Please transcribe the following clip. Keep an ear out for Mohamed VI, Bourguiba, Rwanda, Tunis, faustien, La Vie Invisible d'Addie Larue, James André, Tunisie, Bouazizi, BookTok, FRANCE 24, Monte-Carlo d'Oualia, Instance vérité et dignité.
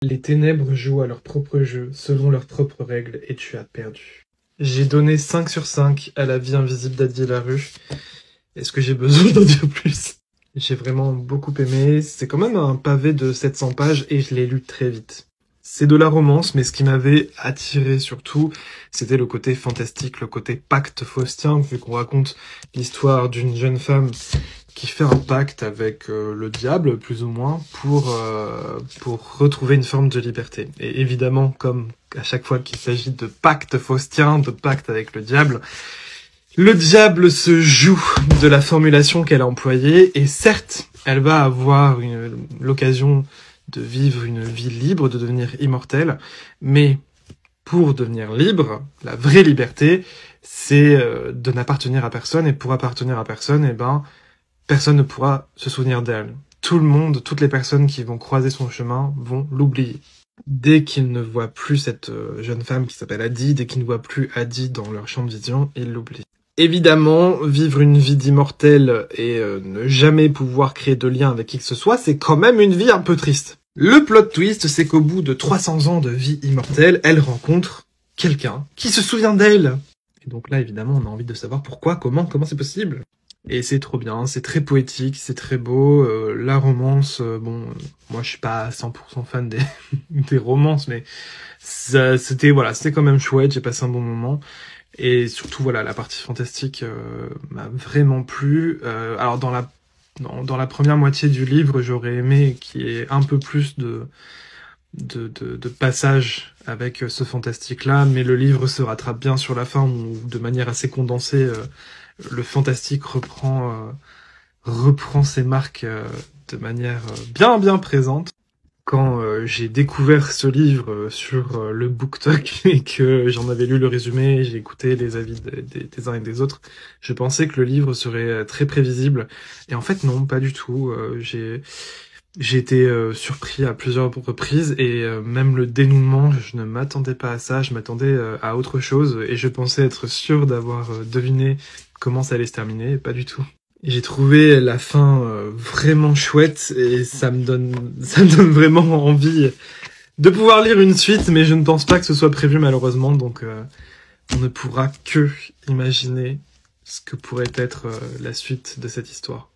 Les ténèbres jouent à leur propre jeu, selon leurs propres règles, et tu as perdu. J'ai donné 5 sur 5 à La Vie Invisible d'Addie Larue. Est-ce que j'ai besoin d'en dire plus? J'ai vraiment beaucoup aimé, c'est quand même un pavé de 700 pages et je l'ai lu très vite. C'est de la romance, mais ce qui m'avait attiré surtout, c'était le côté fantastique, le côté pacte faustien, vu qu'on raconte l'histoire d'une jeune femme qui fait un pacte avec le diable, plus ou moins, pour retrouver une forme de liberté. Et évidemment, comme à chaque fois qu'il s'agit de pacte faustien, de pacte avec le diable, le diable se joue de la formulation qu'elle a employée, et certes, elle va avoir l'occasion de vivre une vie libre, de devenir immortelle, mais pour devenir libre, la vraie liberté, c'est de n'appartenir à personne, et pour appartenir à personne, eh ben, personne ne pourra se souvenir d'elle. Tout le monde, toutes les personnes qui vont croiser son chemin vont l'oublier. Dès qu'ils ne voient plus cette jeune femme qui s'appelle Addie, dès qu'ils ne voient plus Addie dans leur champ de vision, ils l'oublient. Évidemment, vivre une vie d'immortel et ne jamais pouvoir créer de lien avec qui que ce soit, c'est quand même une vie un peu triste. Le plot twist, c'est qu'au bout de 300 ans de vie immortelle, elle rencontre quelqu'un qui se souvient d'elle. Et donc là, évidemment, on a envie de savoir pourquoi, comment c'est possible. Et c'est trop bien, c'est très poétique, c'est très beau. La romance, bon, moi je suis pas 100% fan des, des romances, mais c'était voilà, c'était quand même chouette, j'ai passé un bon moment. Et surtout, voilà, la partie fantastique m'a vraiment plu. Alors, dans la première moitié du livre, j'aurais aimé qu'il y ait un peu plus de passage avec ce fantastique-là, mais le livre se rattrape bien sur la fin, où de manière assez condensée, le fantastique reprend ses marques de manière bien présente. Quand j'ai découvert ce livre sur le BookTok et que j'en avais lu le résumé, j'ai écouté les avis des uns et des autres, je pensais que le livre serait très prévisible. Et en fait, non, pas du tout. J'ai été surpris à plusieurs reprises et même le dénouement, je ne m'attendais pas à ça, je m'attendais à autre chose et je pensais être sûr d'avoir deviné comment ça allait se terminer, pas du tout. J'ai trouvé la fin vraiment chouette et ça me donne vraiment envie de pouvoir lire une suite, mais je ne pense pas que ce soit prévu malheureusement, donc on ne pourra que imaginer ce que pourrait être la suite de cette histoire.